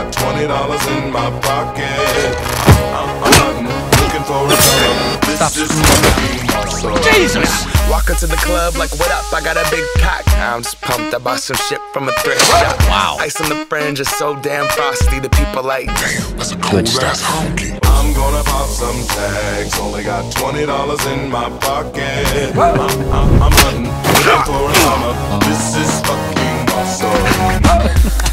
got $20 in my pocket. I'm looking for a job. This is gonna be awesome. Jesus! Walk into the club like, what up? I got a big cock. I'm just pumped. I bought some shit from a thrift shop. Wow. Ice on the fringe is so damn frosty. The people like, damn, that's a cool stuff. I'm gonna pop some tags. Only got $20 in my pocket. I'm hunting for a mama. This is fucking awesome.